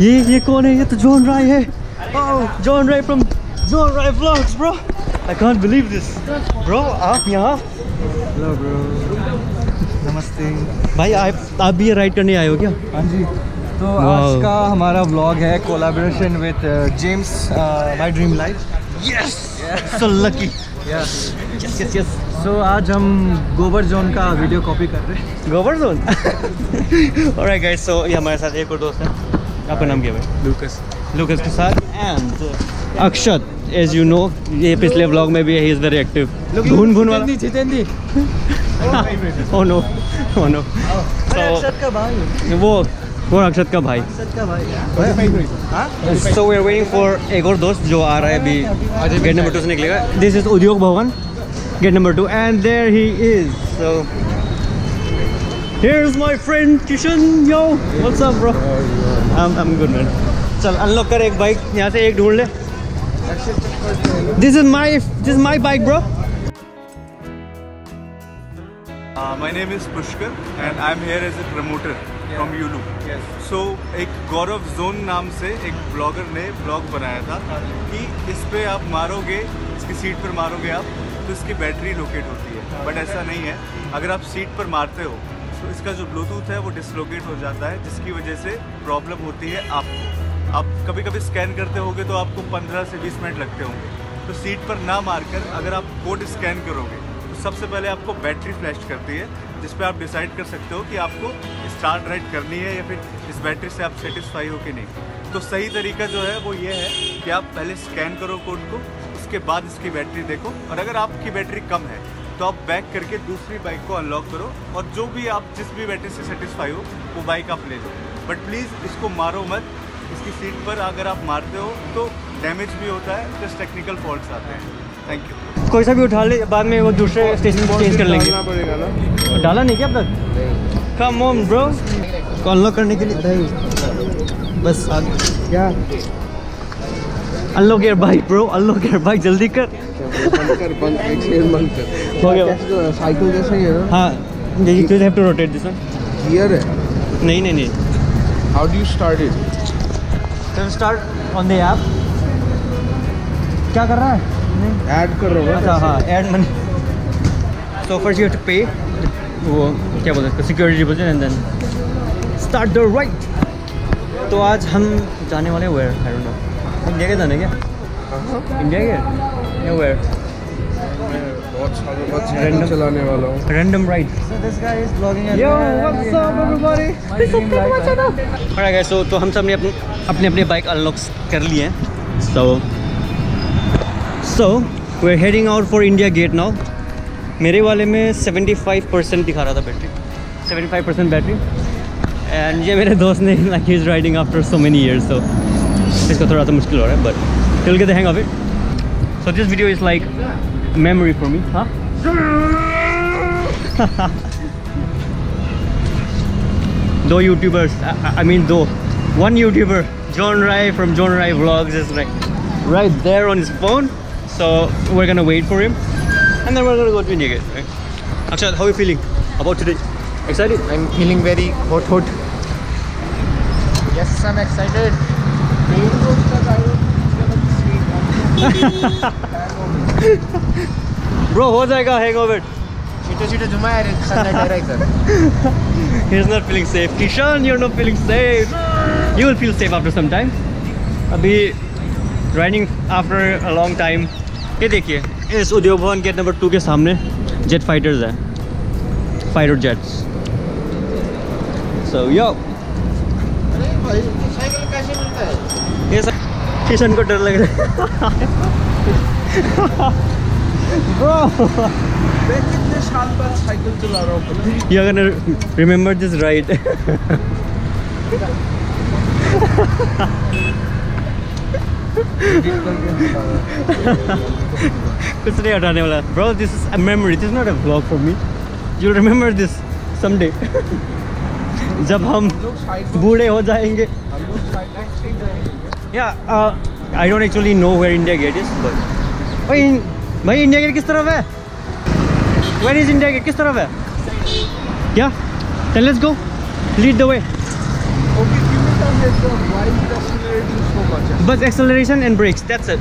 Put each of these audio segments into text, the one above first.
ये कौन है? ये तो जोन राय है. Oh, Joan Rai from Joan Rai Vlogs, bro. I can't believe this, bro. आप यहाँ? Hello, bro. नमस्ते. भाई आप भी राइड करने आए हो क्या? हाँ जी. तो आज का हमारा व्लॉग है collaboration with James my dream life. Yes. So lucky. Yes. So आज हम GauravZone का वीडियो कॉपी कर रहे हैं. GauravZone. Alright guys, so ये हमारे साथ एक और दोस्त है. आपका नाम क्या है? Lucas के साथ and Akshat, as you know, ये पिछले vlog में भी है, he is very active. भून वाला. Oh no. वो अक्षत का भाई. So we are waiting for एक और दोस्त जो आ रहा है अभी. Gate number 2 से निकलेगा. This is उद्योग भवन. Gate number 2 and there he is. So here's my friend Kishan. Yo, what's up, bro? I'm good, man. चल अनलॉक कर एक बाइक यहाँ से एक ढूंढ ले. This is my bike, bro. My name is Pushkar and I'm here as a promoter from Yulu. Yes. So एक GauravZone नाम से एक ब्लॉगर ने ब्लॉग बनाया था कि इस पे आप मारोगे, इसकी सीट पर मारोगे आप तो इसकी बैटरी लोकेट होती है. बट ऐसा नहीं है. अगर आप सीट पर मारते हो तो इसका जो ब्लूटूथ है वो डिसलोकेट हो जाता है जिसकी वजह से प्रॉब्लम होती है आपको. आप कभी कभी स्कैन करते होगे तो आपको 15 से 20 मिनट लगते होंगे. तो सीट पर ना मारकर अगर आप कोड स्कैन करोगे तो सबसे पहले आपको बैटरी फ्लैश करती है जिस पे आप डिसाइड कर सकते हो कि आपको स्टार्ट राइड करनी है या फिर इस बैटरी से आप सेटिस्फाई हो कि नहीं. तो सही तरीका जो है वो ये है कि आप पहले स्कैन करो कोड को, उसके बाद इसकी बैटरी देखो और अगर आपकी बैटरी कम है तो आप बैक करके दूसरी बाइक को अनलॉक करो और जो भी आप जिस भी बैटरी से सेटिस्फाई हो वो बाइक आप ले लो. बट प्लीज़ इसको मारो मत. इसकी सीट पर अगर आप मारते हो तो डैमेज भी होता है, जस्ट टेक्निकल फॉल्ट्स आते हैं. Thank you. कोई सा भी उठा ले, बाद में वो दूसरे स्टेशन पर चेंज कर लेंगे. डालना पड़ेगा ना? डाला नहीं क्या अब तक? Come on bro. अनलॉक करने के लिए बस क्या unlock your bike bro. Unlock your bike जल्दी कर. हो गया. साइकिल जैसा ही है. हाँ you have to rotate this one. Gear है? नहीं. How do you start it? We'll start on the app. क्या कर रहा है? ऐड कर रहा है. हाँ add money. So first you have to pay. वो क्या बोलते हैं? Security deposit and then start the ride. तो आज हम जाने वाले where? I don't know. India Gate जाने क्या? India Gate? या where? मैं बहुत सालों बाद साइकिल चलाने वाला हूँ. Random ride. So this guy is vlogging. Yo, what's up everybody? Alright guys, so तो हम सब ने अपने बाइक अनलॉक कर लिए हैं. So we are heading out for India Gate now. मेरे वाले में 75% दिखा रहा था बैटरी. 75% बैटरी. एंड ये मेरे दोस्त ने like he is riding after so many years तो इसको थोड़ा तो मुश्किल हो रहा है but will get the hang of it. So this video is like memory for me. हाँ दो यूट्यूबर्स आई मीन दो one YouTuber, Joan Rai from Joan Rai Vlogs is like right there on his phone. So we're gonna wait for him and then we're gonna go to India Gate, right? Akshat, how are you feeling about today? Excited? I'm feeling very hot. Yes, I'm excited. Bro, ho jayega hangover. Chita juma hai sunlight director. He's not feeling safe. Kishan, you're not feeling safe. You will feel safe after some time. अभी riding after a long time. ये देखिए इस उद्योग Bhavan gate number 2 के सामने jet fighters हैं. Fighter jets. So yo. अरे भाई साइकिल कैसे मिलता है? ये किशन को डर लग रहा है. Bro, मैं कितने साल बाद साइकिल चला रहा हूँ. You're gonna remember this ride. It's not hurting me, bro. This is a memory. This is not a vlog for me. You'll remember this someday. जब हम बूढ़े हो जाएंगे. Yeah, I don't actually know where India Gate is, but भाई India Gate किस तरफ है? Where is India Gate? किस तरफ है? Yeah, then let's go. Lead the way. Okay. why is it accelerating so much? Bus acceleration and brakes, that's it.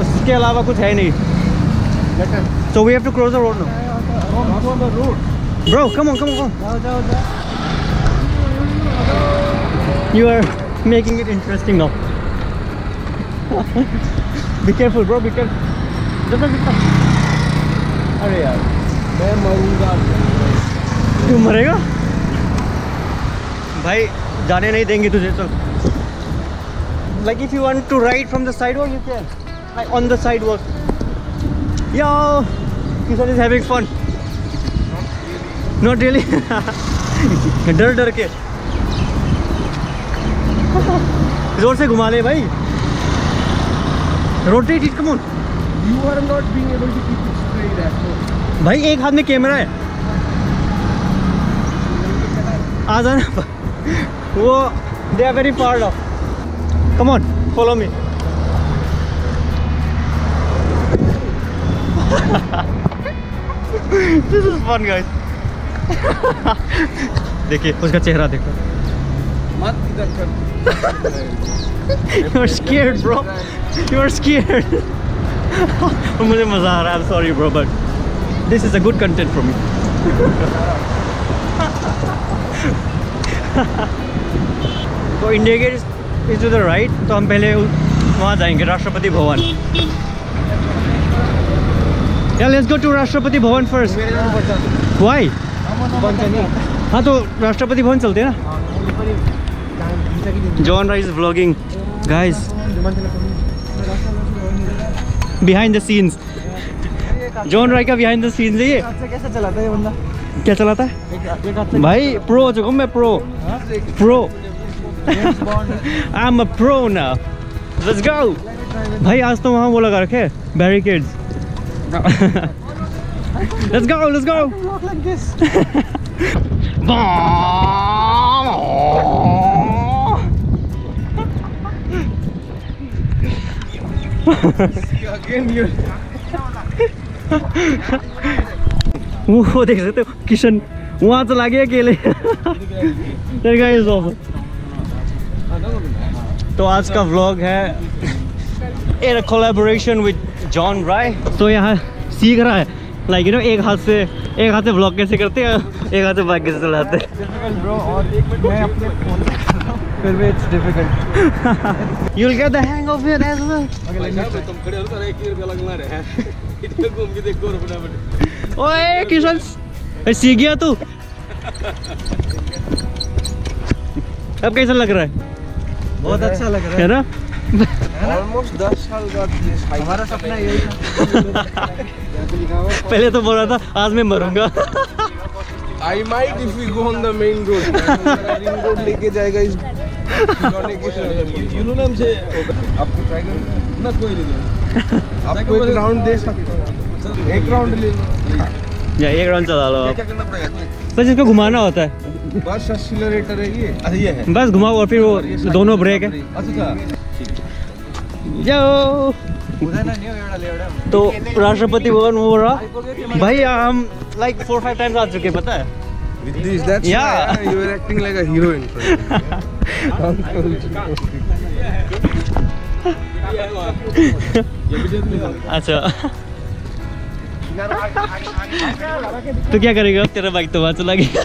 Uske alawa kuch hai nahi. So we have to cross the road now. Not on the road. Bro, come on. You are making it interesting now. Be careful, bro, be careful. Arey yaar, main marunga. Tu marega? Bhai, jaane nahi denge tujhe to. Like if you want to ride from the sidewalk, you can. Like on the sidewalk. Yo, Kishan is having fun. Not really. डर के. जोर से घुमा ले भाई. Rotate it, come on. You are not being able to keep it straight at all. भाई एक हाथ में कैमरा है. आ जाना. वो they are very far off. Come on, follow me. This is fun, guys. देखिए उसका चेहरा देखो. मत इधर कर. You are scared, bro. You are scared. मुझे मजा आ रहा है. I'm sorry, bro, but this is a good content for me. So India Gate is to the right. तो हम पहले वहाँ जाएंगे Rashtrapati Bhavan. Yeah, let's go to Rashtrapati Bhavan first. Why? हाँ तो राष्ट्रपति भवन चलते हैं ना. Joan Rai vlogging, guys. Behind the scenes. Joan Rai का behind the scenes है ये. कैसा चलाता है ये बंदा? क्या चलाता है? भाई pro जो मैं pro. I'm a pro now. Let's go. भाई आज तो वहाँ वो लगा रखे barricades. Let's go, let's go. Walk like this. Again, you. Oh, देख सकते हो किशन वहाँ चला गया अकेले. That guy is off. तो आज का vlog है in a collaboration with Joan Rai. तो यहाँ सीख रहा है. Like you know, एक हाथ से vlog कैसे करते हैं, एक हाथ से बाइक कैसे चलाते हैं. Difficult, bro. और एक मिनट मैं अपने फोन पे चल रहा हूँ. फिर भी it's difficult. You'll get the hang of it as well. Okay, like तुम खड़े हो तो एक ही रुपया लगना रहा है. इतना घूम के देखो और फटाफट. ओए किशन, सीख गया तू. अब कैसा लग रहा है? बहुत अच्छा लग रहा है ना? Almost 10 साल बाद हमारा सपना यही था. पहले तो बोल रहा था आज मैं मरूंगा. I might if we go on the main road. Main road लेके जाएगा इस लौंडे के. You know ना मुझे आपको ट्राई करना ना कोई नहीं. आपको एक राउंड दे सकते हो. एक राउंड ले लो. या एक राउंड चला लो आप. क्या करना पड़ेगा? बस इसको घुमाना होता है. बस एक्सीलरेटर है ये. अच्छा ये है. बस घुमाओ और फिर वो दोनों ब्रेक है. अच्छा यो तो राष्ट्रपति भवन हो रहा भाई. हम लाइक 4-5 टाइम्स आ चुके पता है. With this, that's yeah. You were acting like a hero in front. अच्छा तो क्या करेगा? तेरा बाइक तो वहाँ चला गया.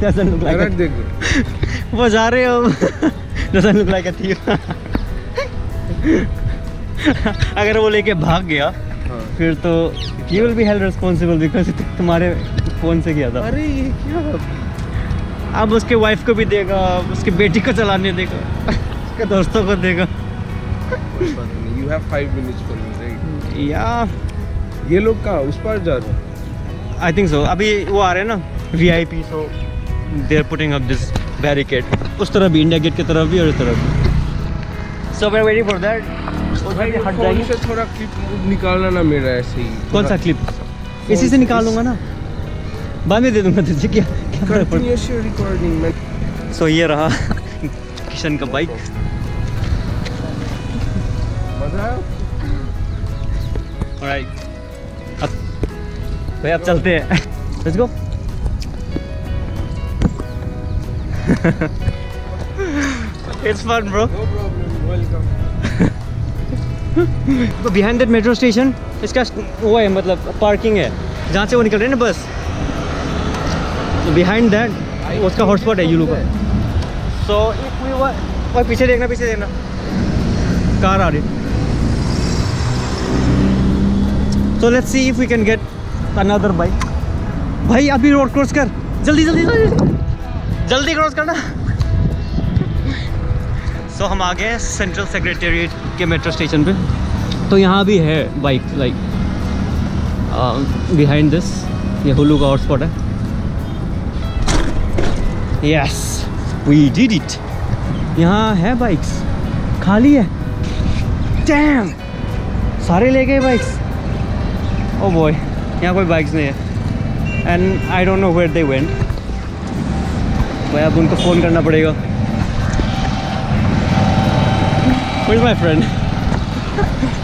Doesn't look like it. वो जा रहे हो. Doesn't look like a thief. अगर वो लेके भाग गया फिर तो you will be held responsible because तुम्हारे फोन से किया था. अरे ये क्या? अब उसके वाइफ को भी देगा, उसके बेटी को चलाने देगा, उसके दोस्तों को देगा. You have 5 minutes for me, right? Yeah. ये लोग कहाँ उस पार जा रहे हैं? I think so. अभी वो आ रहे हैं ना VIP so. They are putting up this barricade. उस तरफ भी India Gate की तरफ भी और इस तरफ भी. So we are waiting for that. भाई हट जाएगी. से थोड़ा क्लिप निकालना ना मेरा ऐसे ही. कौन सा क्लिप? इसी से निकालूंगा ना. बाद में दे दूंगा तुझे. क्या कंटिन्यूअसली रिकॉर्डिंग में. So ये रहा किशन का बाइक. मजा. Alright. भाई अब चलते हैं. Let's go. It's fun, bro. No problem. Welcome. So behind that metro station, it's just parking. Where they go from bus. So behind that, it's a hotspot. You look. So if we were, oh, piche dekhna. Car aa rahi. So let's see if we can get another bike. भाई अभी road cross कर, जल्दी cross करना। सो हम आ गए central secretariat के metro station पे। तो यहाँ भी है बाइक, लाइक बिहाइंड दिस, ये हुलू का हॉटस्पॉट है। Yes we did it. यहाँ है बाइक्स, खाली है। डैम, सारे ले गए बाइक्स। ओ बॉय, यहाँ कोई बाइक्स नहीं है। And I don't know where they went. भाई अब उनको फ़ोन करना पड़ेगा। Where's my friend?